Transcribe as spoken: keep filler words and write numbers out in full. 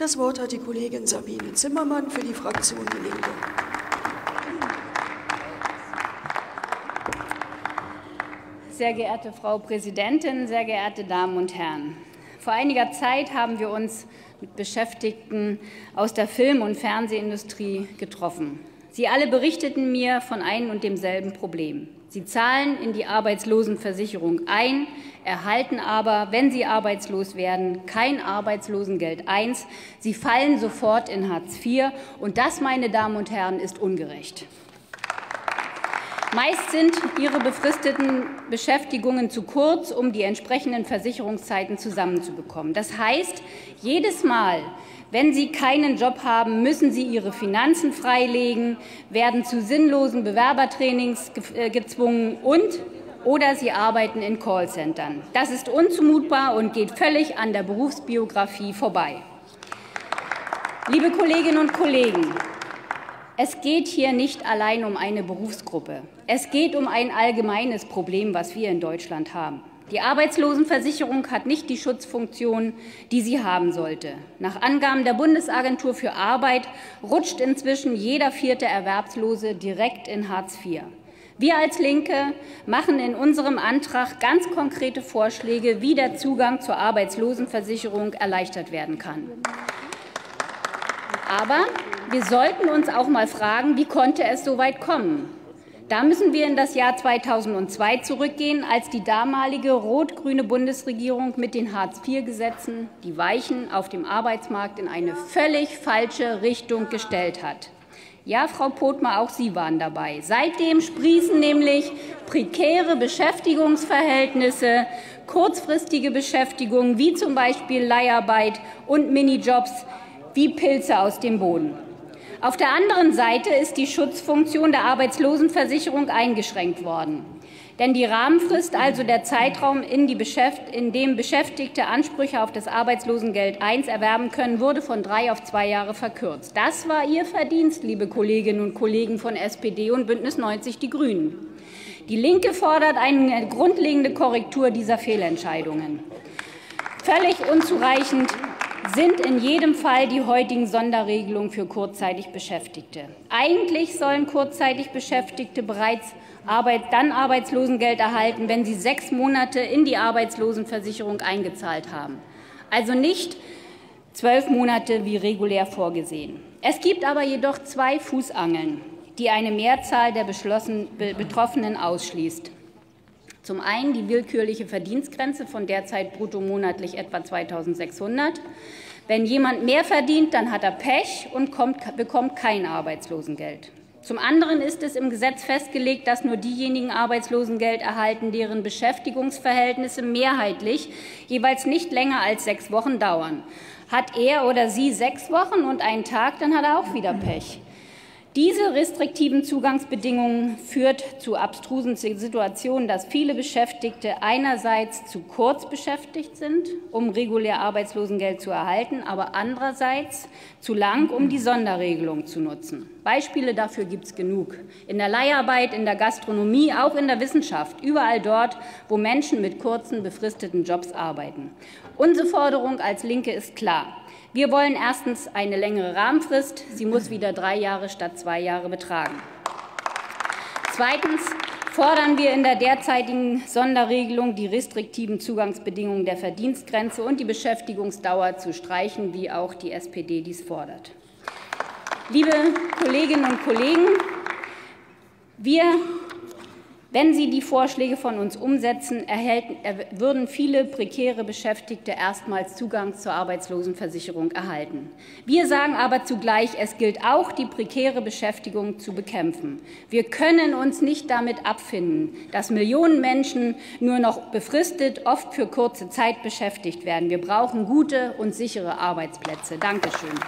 Das Wort hat die Kollegin Sabine Zimmermann für die Fraktion Die Linke. Sehr geehrte Frau Präsidentin, sehr geehrte Damen und Herren! Vor einiger Zeit haben wir uns mit Beschäftigten aus der Film- und Fernsehindustrie getroffen. Sie alle berichteten mir von einem und demselben Problem. Sie zahlen in die Arbeitslosenversicherung ein, erhalten aber, wenn sie arbeitslos werden, kein Arbeitslosengeld eins. Sie fallen sofort in Hartz vier. Und das, meine Damen und Herren, ist ungerecht. Meist sind ihre befristeten Beschäftigungen zu kurz, um die entsprechenden Versicherungszeiten zusammenzubekommen. Das heißt, jedes Mal, wenn sie keinen Job haben, müssen sie ihre Finanzen freilegen, werden zu sinnlosen Bewerbertrainings gezwungen und oder sie arbeiten in Callcentern. Das ist unzumutbar und geht völlig an der Berufsbiografie vorbei. Liebe Kolleginnen und Kollegen, es geht hier nicht allein um eine Berufsgruppe. Es geht um ein allgemeines Problem, was wir in Deutschland haben. Die Arbeitslosenversicherung hat nicht die Schutzfunktion, die sie haben sollte. Nach Angaben der Bundesagentur für Arbeit rutscht inzwischen jeder vierte Erwerbslose direkt in Hartz vier. Wir als Linke machen in unserem Antrag ganz konkrete Vorschläge, wie der Zugang zur Arbeitslosenversicherung erleichtert werden kann. Aber wir sollten uns auch mal fragen, wie konnte es so weit kommen? Da müssen wir in das Jahr zweitausendzwei zurückgehen, als die damalige rot-grüne Bundesregierung mit den Hartz vier Gesetzen die Weichen auf dem Arbeitsmarkt in eine völlig falsche Richtung gestellt hat. Ja, Frau Pothmer, auch Sie waren dabei. Seitdem sprießen nämlich prekäre Beschäftigungsverhältnisse, kurzfristige Beschäftigungen wie zum Beispiel Leiharbeit und Minijobs wie Pilze aus dem Boden. Auf der anderen Seite ist die Schutzfunktion der Arbeitslosenversicherung eingeschränkt worden. Denn die Rahmenfrist, also der Zeitraum, in, die Beschäft- in dem Beschäftigte Ansprüche auf das Arbeitslosengeld eins erwerben können, wurde von drei auf zwei Jahre verkürzt. Das war Ihr Verdienst, liebe Kolleginnen und Kollegen von S P D und Bündnis neunzig Die Grünen. Die Linke fordert eine grundlegende Korrektur dieser Fehlentscheidungen. Völlig unzureichend sind in jedem Fall die heutigen Sonderregelungen für kurzzeitig Beschäftigte. Eigentlich sollen kurzzeitig Beschäftigte bereits Arbeit, dann Arbeitslosengeld erhalten, wenn sie sechs Monate in die Arbeitslosenversicherung eingezahlt haben. Also nicht zwölf Monate wie regulär vorgesehen. Es gibt aber jedoch zwei Fußangeln, die eine Mehrzahl der Betroffenen ausschließt. Zum einen die willkürliche Verdienstgrenze von derzeit brutto monatlich etwa zweitausendsechshundert. Wenn jemand mehr verdient, dann hat er Pech und kommt, bekommt kein Arbeitslosengeld. Zum anderen ist es im Gesetz festgelegt, dass nur diejenigen Arbeitslosengeld erhalten, deren Beschäftigungsverhältnisse mehrheitlich jeweils nicht länger als sechs Wochen dauern. Hat er oder sie sechs Wochen und einen Tag, dann hat er auch wieder Pech. Diese restriktiven Zugangsbedingungen führt zu abstrusen Situationen, dass viele Beschäftigte einerseits zu kurz beschäftigt sind, um regulär Arbeitslosengeld zu erhalten, aber andererseits zu lang, um die Sonderregelung zu nutzen. Beispiele dafür gibt es genug. In der Leiharbeit, in der Gastronomie, auch in der Wissenschaft, überall dort, wo Menschen mit kurzen, befristeten Jobs arbeiten. Unsere Forderung als Linke ist klar. Wir wollen erstens eine längere Rahmenfrist. Sie muss wieder drei Jahre statt zwei Jahre betragen. Zweitens fordern wir in der derzeitigen Sonderregelung, die restriktiven Zugangsbedingungen der Verdienstgrenze und die Beschäftigungsdauer zu streichen, wie auch die S P D dies fordert. Liebe Kolleginnen und Kollegen, wir Wenn Sie die Vorschläge von uns umsetzen, erhalten, würden viele prekäre Beschäftigte erstmals Zugang zur Arbeitslosenversicherung erhalten. Wir sagen aber zugleich, es gilt auch, die prekäre Beschäftigung zu bekämpfen. Wir können uns nicht damit abfinden, dass Millionen Menschen nur noch befristet, oft für kurze Zeit beschäftigt werden. Wir brauchen gute und sichere Arbeitsplätze. Dankeschön.